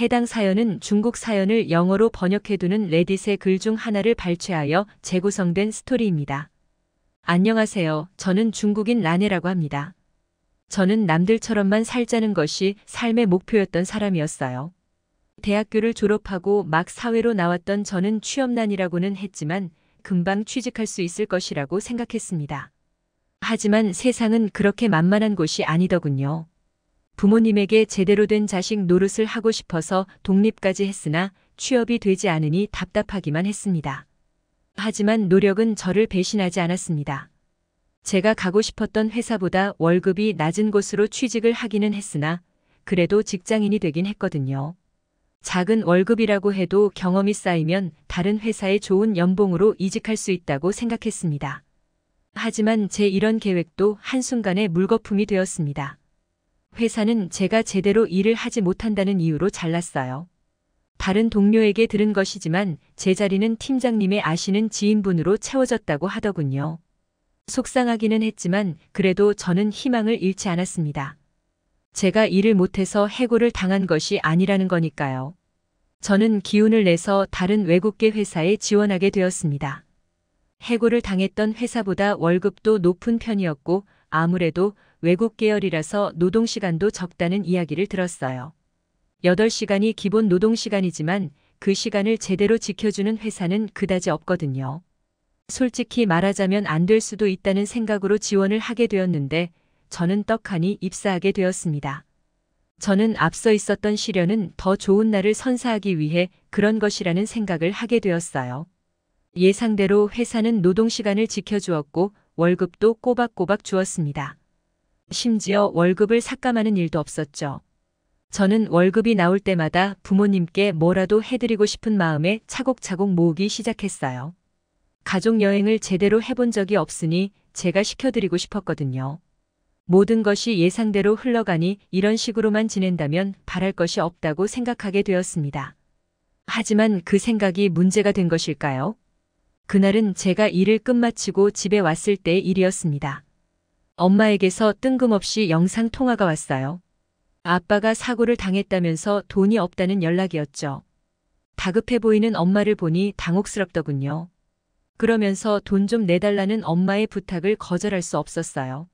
해당 사연은 중국 사연을 영어로 번역해두는 레딧의 글 중 하나를 발췌하여 재구성된 스토리입니다. 안녕하세요. 저는 중국인 라네라고 합니다. 저는 남들처럼만 살자는 것이 삶의 목표였던 사람이었어요. 대학교를 졸업하고 막 사회로 나왔던 저는 취업난이라고는 했지만 금방 취직할 수 있을 것이라고 생각했습니다. 하지만 세상은 그렇게 만만한 곳이 아니더군요. 부모님에게 제대로 된 자식 노릇을 하고 싶어서 독립까지 했으나 취업이 되지 않으니 답답하기만 했습니다. 하지만 노력은 저를 배신하지 않았습니다. 제가 가고 싶었던 회사보다 월급이 낮은 곳으로 취직을 하기는 했으나 그래도 직장인이 되긴 했거든요. 작은 월급이라고 해도 경험이 쌓이면 다른 회사에 좋은 연봉으로 이직할 수 있다고 생각했습니다. 하지만 제 이런 계획도 한순간에 물거품이 되었습니다. 회사는 제가 제대로 일을 하지 못한다는 이유로 잘랐어요. 다른 동료에게 들은 것이지만 제 자리는 팀장님의 아시는 지인분으로 채워졌다고 하더군요. 속상하기는 했지만 그래도 저는 희망을 잃지 않았습니다. 제가 일을 못해서 해고를 당한 것이 아니라는 거니까요. 저는 기운을 내서 다른 외국계 회사에 지원하게 되었습니다. 해고를 당했던 회사보다 월급도 높은 편이었고 아무래도 외국 계열이라서 노동시간도 적다는 이야기를 들었어요. 8시간이 기본 노동시간이지만 그 시간을 제대로 지켜주는 회사는 그다지 없거든요. 솔직히 말하자면 안 될 수도 있다는 생각으로 지원을 하게 되었는데 저는 떡하니 입사하게 되었습니다. 저는 앞서 있었던 시련은 더 좋은 날을 선사하기 위해 그런 것이라는 생각을 하게 되었어요. 예상대로 회사는 노동시간을 지켜주었고 월급도 꼬박꼬박 주었습니다. 심지어 월급을 삭감하는 일도 없었죠. 저는 월급이 나올 때마다 부모님께 뭐라도 해드리고 싶은 마음에 차곡차곡 모으기 시작했어요. 가족 여행을 제대로 해본 적이 없으니 제가 시켜드리고 싶었거든요. 모든 것이 예상대로 흘러가니 이런 식으로만 지낸다면 바랄 것이 없다고 생각하게 되었습니다. 하지만 그 생각이 문제가 된 것일까요? 그날은 제가 일을 끝마치고 집에 왔을 때의 일이었습니다. 엄마에게서 뜬금없이 영상 통화가 왔어요. 아빠가 사고를 당했다면서 돈이 없다는 연락이었죠. 다급해 보이는 엄마를 보니 당혹스럽더군요. 그러면서 돈 좀 내달라는 엄마의 부탁을 거절할 수 없었어요.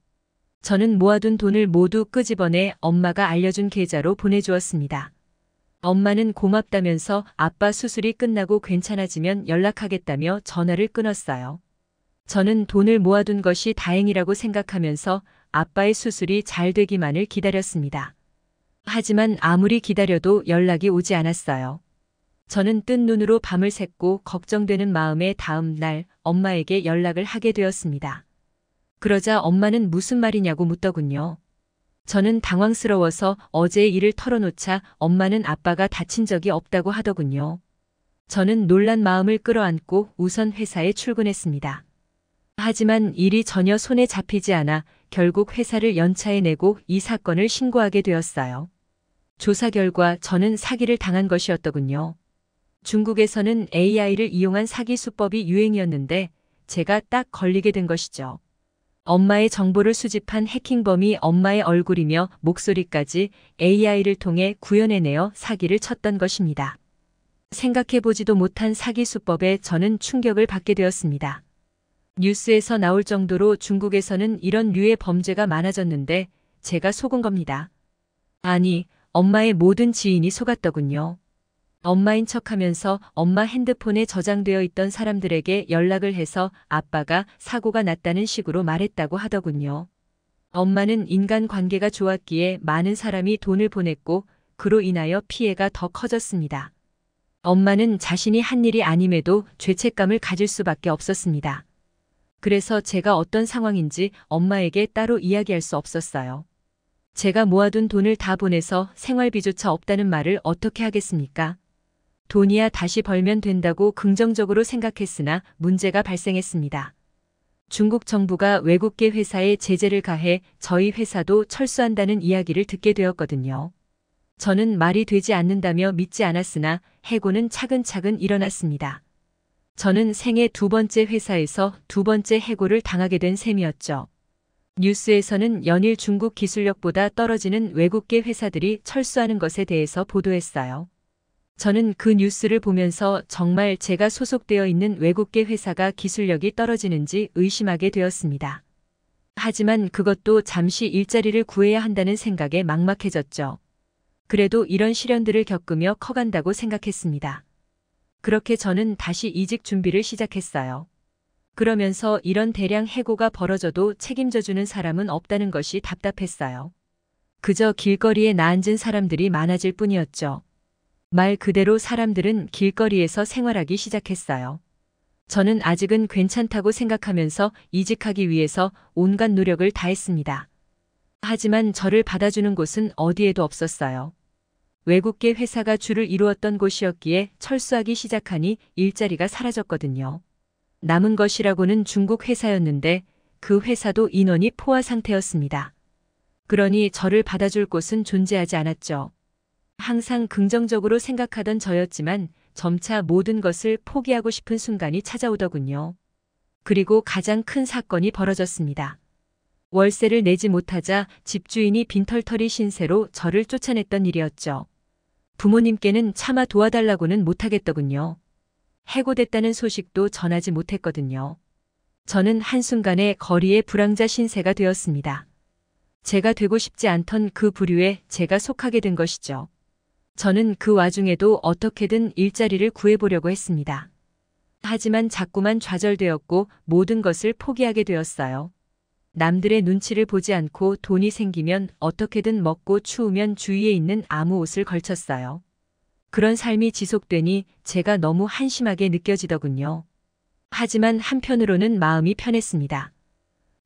저는 모아둔 돈을 모두 끄집어내 엄마가 알려준 계좌로 보내주었습니다. 엄마는 고맙다면서 아빠 수술이 끝나고 괜찮아지면 연락하겠다며 전화를 끊었어요. 저는 돈을 모아둔 것이 다행이라고 생각하면서 아빠의 수술이 잘 되기만을 기다렸습니다. 하지만 아무리 기다려도 연락이 오지 않았어요. 저는 뜬 눈으로 밤을 샜고 걱정되는 마음에 다음 날 엄마에게 연락을 하게 되었습니다. 그러자 엄마는 무슨 말이냐고 묻더군요. 저는 당황스러워서 어제의 일을 털어놓자 엄마는 아빠가 다친 적이 없다고 하더군요. 저는 놀란 마음을 끌어안고 우선 회사에 출근했습니다. 하지만 일이 전혀 손에 잡히지 않아 결국 회사를 연차에 내고 이 사건을 신고하게 되었어요. 조사 결과 저는 사기를 당한 것이었더군요. 중국에서는 AI를 이용한 사기 수법이 유행이었는데 제가 딱 걸리게 된 것이죠. 엄마의 정보를 수집한 해킹범이 엄마의 얼굴이며 목소리까지 AI를 통해 구현해내어 사기를 쳤던 것입니다. 생각해보지도 못한 사기 수법에 저는 충격을 받게 되었습니다. 뉴스에서 나올 정도로 중국에서는 이런 류의 범죄가 많아졌는데 제가 속은 겁니다. 아니, 엄마의 모든 지인이 속았더군요. 엄마인 척하면서 엄마 핸드폰에 저장되어 있던 사람들에게 연락을 해서 아빠가 사고가 났다는 식으로 말했다고 하더군요. 엄마는 인간관계가 좋았기에 많은 사람이 돈을 보냈고 그로 인하여 피해가 더 커졌습니다. 엄마는 자신이 한 일이 아님에도 죄책감을 가질 수밖에 없었습니다. 그래서 제가 어떤 상황인지 엄마에게 따로 이야기할 수 없었어요. 제가 모아둔 돈을 다 보내서 생활비조차 없다는 말을 어떻게 하겠습니까? 돈이야 다시 벌면 된다고 긍정적으로 생각했으나 문제가 발생했습니다. 중국 정부가 외국계 회사에 제재를 가해 저희 회사도 철수한다는 이야기를 듣게 되었거든요. 저는 말이 되지 않는다며 믿지 않았으나 해고는 차근차근 일어났습니다. 저는 생애 2번째 회사에서 2번째 해고를 당하게 된 셈이었죠. 뉴스에서는 연일 중국 기술력보다 떨어지는 외국계 회사들이 철수하는 것에 대해서 보도했어요. 저는 그 뉴스를 보면서 정말 제가 소속되어 있는 외국계 회사가 기술력이 떨어지는지 의심하게 되었습니다. 하지만 그것도 잠시 일자리를 구해야 한다는 생각에 막막해졌죠. 그래도 이런 시련들을 겪으며 커간다고 생각했습니다. 그렇게 저는 다시 이직 준비를 시작했어요. 그러면서 이런 대량 해고가 벌어져도 책임져주는 사람은 없다는 것이 답답했어요. 그저 길거리에 나앉은 사람들이 많아질 뿐이었죠. 말 그대로 사람들은 길거리에서 생활하기 시작했어요. 저는 아직은 괜찮다고 생각하면서 이직하기 위해서 온갖 노력을 다했습니다. 하지만 저를 받아주는 곳은 어디에도 없었어요. 외국계 회사가 주를 이루었던 곳이었기에 철수하기 시작하니 일자리가 사라졌거든요. 남은 것이라고는 중국 회사였는데 그 회사도 인원이 포화 상태였습니다. 그러니 저를 받아줄 곳은 존재하지 않았죠. 항상 긍정적으로 생각하던 저였지만 점차 모든 것을 포기하고 싶은 순간이 찾아오더군요. 그리고 가장 큰 사건이 벌어졌습니다. 월세를 내지 못하자 집주인이 빈털터리 신세로 저를 쫓아냈던 일이었죠. 부모님께는 차마 도와달라고는 못하겠더군요. 해고됐다는 소식도 전하지 못했거든요. 저는 한순간에 거리의 불황자 신세가 되었습니다. 제가 되고 싶지 않던 그 부류에 제가 속하게 된 것이죠. 저는 그 와중에도 어떻게든 일자리를 구해보려고 했습니다. 하지만 자꾸만 좌절되었고 모든 것을 포기하게 되었어요. 남들의 눈치를 보지 않고 돈이 생기면 어떻게든 먹고 추우면 주위에 있는 아무 옷을 걸쳤어요. 그런 삶이 지속되니 제가 너무 한심하게 느껴지더군요. 하지만 한편으로는 마음이 편했습니다.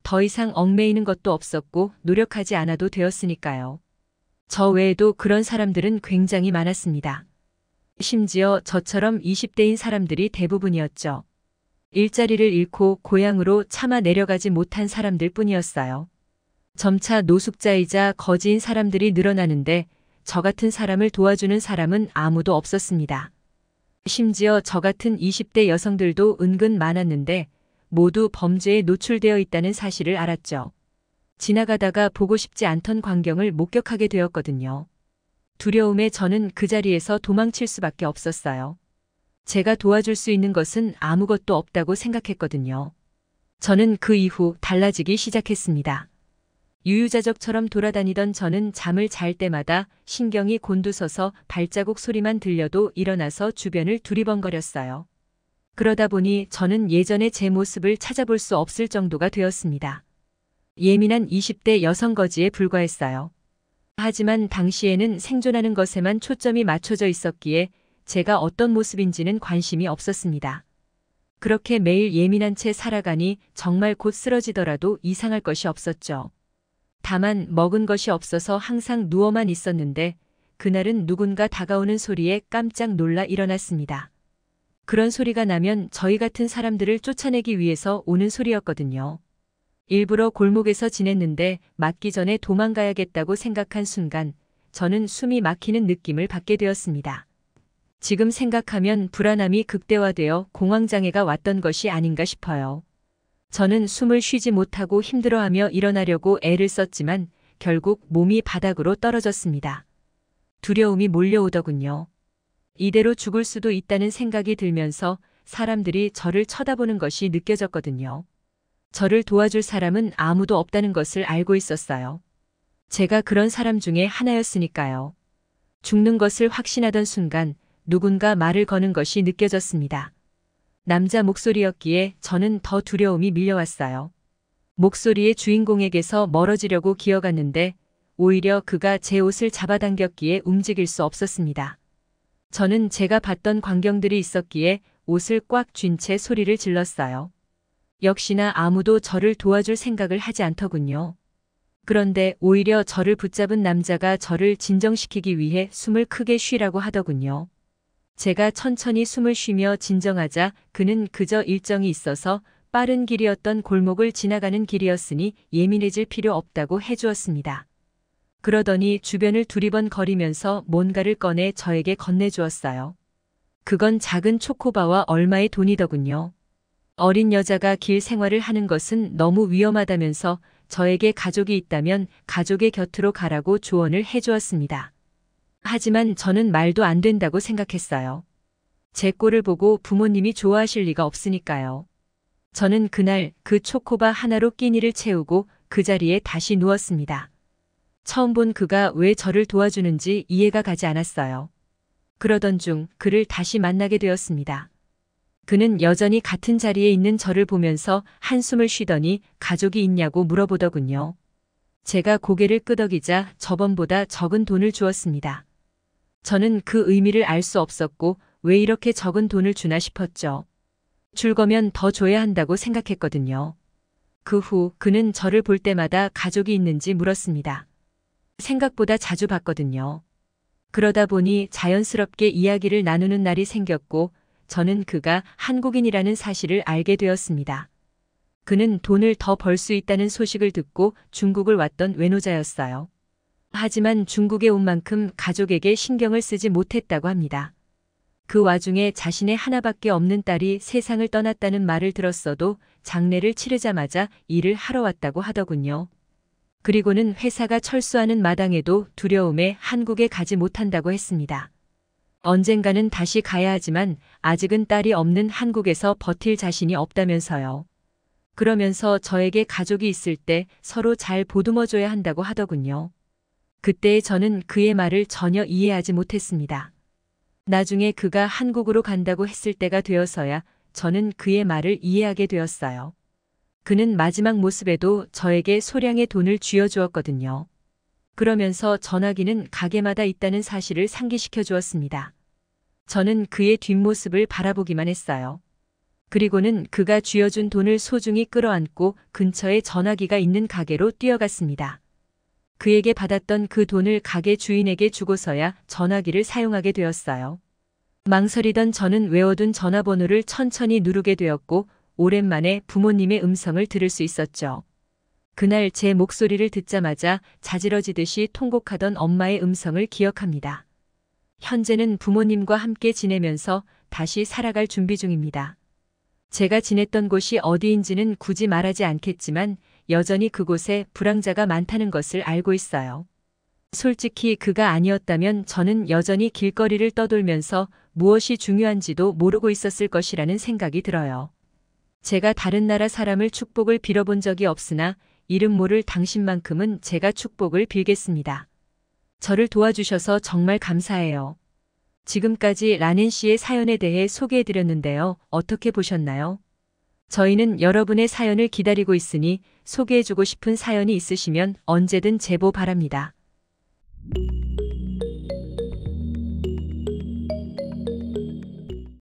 더 이상 얽매이는 것도 없었고 노력하지 않아도 되었으니까요. 저 외에도 그런 사람들은 굉장히 많았습니다. 심지어 저처럼 20대인 사람들이 대부분이었죠. 일자리를 잃고 고향으로 차마 내려가지 못한 사람들 뿐이었어요. 점차 노숙자이자 거지인 사람들이 늘어나는데 저 같은 사람을 도와주는 사람은 아무도 없었습니다. 심지어 저 같은 20대 여성들도 은근 많았는데 모두 범죄에 노출되어 있다는 사실을 알았죠. 지나가다가 보고 싶지 않던 광경을 목격하게 되었거든요. 두려움에 저는 그 자리에서 도망칠 수밖에 없었어요. 제가 도와줄 수 있는 것은 아무것도 없다고 생각했거든요. 저는 그 이후 달라지기 시작했습니다. 유유자적처럼 돌아다니던 저는 잠을 잘 때마다 신경이 곤두서서 발자국 소리만 들려도 일어나서 주변을 두리번거렸어요. 그러다 보니 저는 예전의 제 모습을 찾아볼 수 없을 정도가 되었습니다. 예민한 20대 여성 거지에 불과했어요. 하지만 당시에는 생존하는 것에만 초점이 맞춰져 있었기에 제가 어떤 모습인지는 관심이 없었습니다. 그렇게 매일 예민한 채 살아가니 정말 곧 쓰러지더라도 이상할 것이 없었죠. 다만 먹은 것이 없어서 항상 누워만 있었는데 그날은 누군가 다가오는 소리에 깜짝 놀라 일어났습니다. 그런 소리가 나면 저희 같은 사람들을 쫓아내기 위해서 오는 소리였거든요. 일부러 골목에서 지냈는데 맞기 전에 도망가야겠다고 생각한 순간 저는 숨이 막히는 느낌을 받게 되었습니다. 지금 생각하면 불안함이 극대화되어 공황장애가 왔던 것이 아닌가 싶어요. 저는 숨을 쉬지 못하고 힘들어하며 일어나려고 애를 썼지만 결국 몸이 바닥으로 떨어졌습니다. 두려움이 몰려오더군요. 이대로 죽을 수도 있다는 생각이 들면서 사람들이 저를 쳐다보는 것이 느껴졌거든요. 저를 도와줄 사람은 아무도 없다는 것을 알고 있었어요. 제가 그런 사람 중에 하나였으니까요. 죽는 것을 확신하던 순간 누군가 말을 거는 것이 느껴졌습니다. 남자 목소리였기에 저는 더 두려움이 밀려왔어요. 목소리의 주인공에게서 멀어지려고 기어갔는데 오히려 그가 제 옷을 잡아당겼기에 움직일 수 없었습니다. 저는 제가 봤던 광경들이 있었기에 옷을 꽉 쥔 채 소리를 질렀어요. 역시나 아무도 저를 도와줄 생각을 하지 않더군요. 그런데 오히려 저를 붙잡은 남자가 저를 진정시키기 위해 숨을 크게 쉬라고 하더군요. 제가 천천히 숨을 쉬며 진정하자 그는 그저 일정이 있어서 빠른 길이었던 골목을 지나가는 길이었으니 예민해질 필요 없다고 해주었습니다. 그러더니 주변을 두리번거리면서 뭔가를 꺼내 저에게 건네주었어요. 그건 작은 초코바와 얼마의 돈이더군요. 어린 여자가 길 생활을 하는 것은 너무 위험하다면서 저에게 가족이 있다면 가족의 곁으로 가라고 조언을 해주었습니다. 하지만 저는 말도 안 된다고 생각했어요. 제 꼴을 보고 부모님이 좋아하실 리가 없으니까요. 저는 그날 그 초코바 하나로 끼니를 채우고 그 자리에 다시 누웠습니다. 처음 본 그가 왜 저를 도와주는지 이해가 가지 않았어요. 그러던 중 그를 다시 만나게 되었습니다. 그는 여전히 같은 자리에 있는 저를 보면서 한숨을 쉬더니 가족이 있냐고 물어보더군요. 제가 고개를 끄덕이자 저번보다 적은 돈을 주었습니다. 저는 그 의미를 알 수 없었고 왜 이렇게 적은 돈을 주나 싶었죠. 줄 거면 더 줘야 한다고 생각했거든요. 그 후 그는 저를 볼 때마다 가족이 있는지 물었습니다. 생각보다 자주 봤거든요. 그러다 보니 자연스럽게 이야기를 나누는 날이 생겼고 저는 그가 한국인이라는 사실을 알게 되었습니다. 그는 돈을 더 벌 수 있다는 소식을 듣고 중국을 왔던 외노자였어요. 하지만 중국에 온 만큼 가족에게 신경을 쓰지 못했다고 합니다. 그 와중에 자신의 하나밖에 없는 딸이 세상을 떠났다는 말을 들었어도 장례를 치르자마자 일을 하러 왔다고 하더군요. 그리고는 회사가 철수하는 마당에도 두려움에 한국에 가지 못한다고 했습니다. 언젠가는 다시 가야 하지만 아직은 딸이 없는 한국에서 버틸 자신이 없다면서요. 그러면서 저에게 가족이 있을 때 서로 잘 보듬어줘야 한다고 하더군요. 그때 저는 그의 말을 전혀 이해하지 못했습니다. 나중에 그가 한국으로 간다고 했을 때가 되어서야 저는 그의 말을 이해하게 되었어요. 그는 마지막 모습에도 저에게 소량의 돈을 쥐어주었거든요. 그러면서 전화기는 가게마다 있다는 사실을 상기시켜 주었습니다. 저는 그의 뒷모습을 바라보기만 했어요. 그리고는 그가 쥐어준 돈을 소중히 끌어안고 근처에 전화기가 있는 가게로 뛰어갔습니다. 그에게 받았던 그 돈을 가게 주인에게 주고서야 전화기를 사용하게 되었어요. 망설이던 저는 외워둔 전화번호를 천천히 누르게 되었고 오랜만에 부모님의 음성을 들을 수 있었죠. 그날 제 목소리를 듣자마자 자지러지듯이 통곡하던 엄마의 음성을 기억합니다. 현재는 부모님과 함께 지내면서 다시 살아갈 준비 중입니다. 제가 지냈던 곳이 어디인지는 굳이 말하지 않겠지만 여전히 그곳에 불황자가 많다는 것을 알고 있어요. 솔직히 그가 아니었다면 저는 여전히 길거리를 떠돌면서 무엇이 중요한지도 모르고 있었을 것이라는 생각이 들어요. 제가 다른 나라 사람을 축복을 빌어본 적이 없으나 이름 모를 당신만큼은 제가 축복을 빌겠습니다. 저를 도와주셔서 정말 감사해요. 지금까지 라넨 씨의 사연에 대해 소개해드렸는데요. 어떻게 보셨나요? 저희는 여러분의 사연을 기다리고 있으니 소개해주고 싶은 사연이 있으시면 언제든 제보 바랍니다.